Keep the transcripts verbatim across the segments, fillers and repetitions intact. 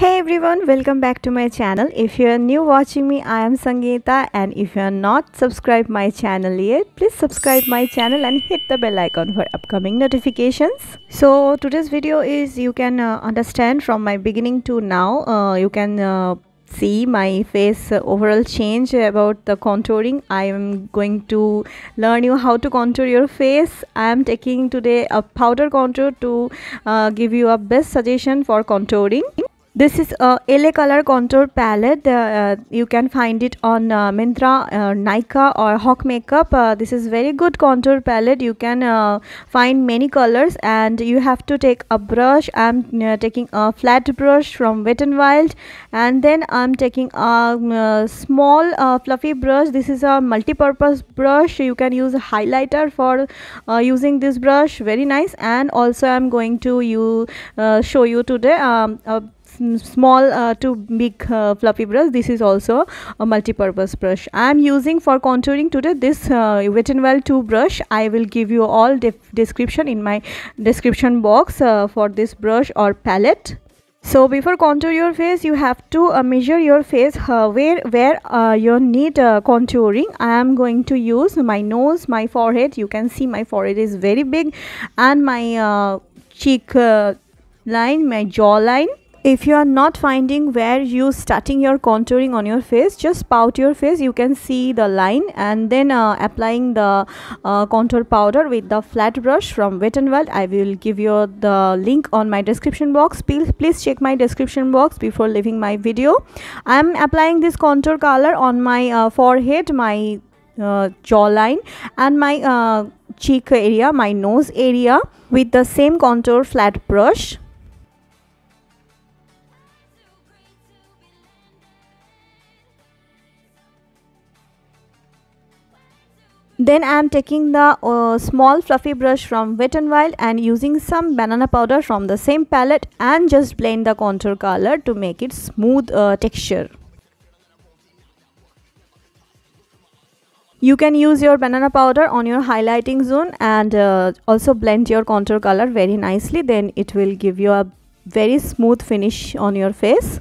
Hey everyone, welcome back to my channel. If you are new watching me, I am Sangeeta, and if you are not subscribed my channel yet, please subscribe my channel and hit the bell icon for upcoming notifications. So today's video is, you can uh, understand from my beginning to now, uh, you can uh, see my face uh, overall change about the contouring. I am going to learn you how to contour your face. I am taking today a powder contour to uh, give you a best suggestion for contouring. This is a L A color contour palette. Uh, you can find it on uh, Myntra, uh, Nykaa or Hawk makeup. Uh, this is very good contour palette. You can uh, find many colors, and you have to take a brush. I'm uh, taking a flat brush from Wet n Wild, and then I'm taking a, a small uh, fluffy brush. This is a multi-purpose brush. You can use a highlighter for uh, using this brush. Very nice. And also I'm going to you uh, show you today um, a small uh, to big uh, fluffy brush. This is also a multi-purpose brush I am using for contouring today. This uh, Wet n Wild two brush, I will give you all the description in my description box uh, for this brush or palette. So before contour your face, you have to uh, measure your face uh, where where uh, you need uh, contouring. I am going to use my nose, my forehead. You can see my forehead is very big, and my uh, cheek uh, line, my jawline. If you are not finding where you starting your contouring on your face, just pout your face. You can see the line, and then uh, applying the uh, contour powder with the flat brush from Wet n Wild. I will give you the link on my description box. Please, please check my description box before leaving my video. I am applying this contour color on my uh, forehead, my uh, jawline, and my uh, cheek area, my nose area with the same contour flat brush. Then I am taking the uh, small fluffy brush from Wet n Wild and using some banana powder from the same palette, and just blend the contour color to make it smooth uh, texture. You can use your banana powder on your highlighting zone, and uh, also blend your contour color very nicely. Then it will give you a very smooth finish on your face.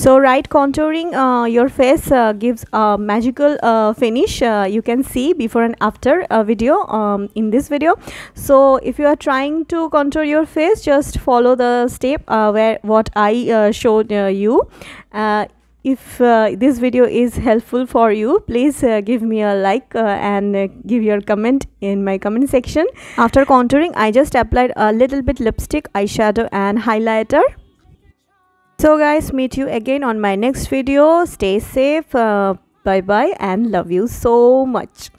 So right contouring uh, your face uh, gives a magical uh, finish. Uh, you can see before and after uh, video um, in this video. So if you are trying to contour your face, just follow the step uh, where what I uh, showed uh, you. Uh, if uh, this video is helpful for you, please uh, give me a like uh, and uh, give your comment in my comment section. After contouring, I just applied a little bit lipstick, eyeshadow and highlighter. So guys, meet you again on my next video. Stay safe, uh, bye bye, and love you so much.